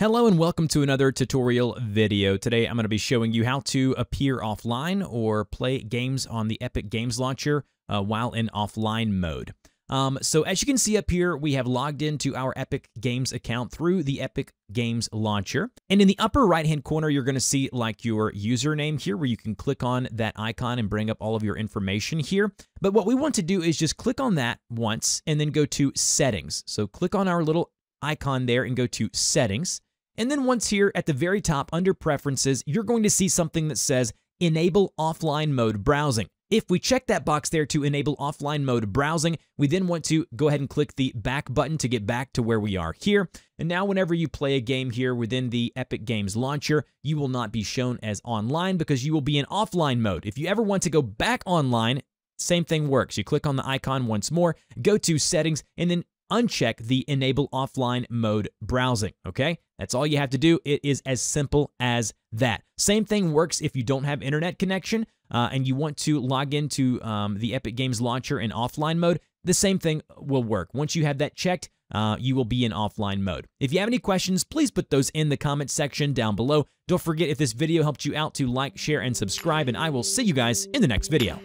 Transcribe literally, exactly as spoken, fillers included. Hello and welcome to another tutorial video. Today I'm going to be showing you how to appear offline or play games on the Epic Games Launcher uh, while in offline mode. Um, so as you can see up here, we have logged into our Epic Games account through the Epic Games Launcher. And in the upper right-hand corner, you're going to see like your username here where you can click on that icon and bring up all of your information here. But what we want to do is just click on that once and then go to settings. So click on our little icon there and go to settings. And then once here at the very top under preferences, you're going to see something that says enable offline mode browsing. If we check that box there to enable offline mode browsing, we then want to go ahead and click the back button to get back to where we are here. And now whenever you play a game here within the Epic Games Launcher, you will not be shown as online because you will be in offline mode. If you ever want to go back online, same thing works. You click on the icon once more, go to settings, and then uncheck the enable offline mode browsing, okay? That's all you have to do. It is as simple as that. Same thing works if you don't have internet connection uh, and you want to log into um, the Epic Games Launcher in offline mode. The same thing will work. Once you have that checked, uh, you will be in offline mode. If you have any questions, please put those in the comment section down below. Don't forget, if this video helped you out, to like, share, and subscribe, and I will see you guys in the next video.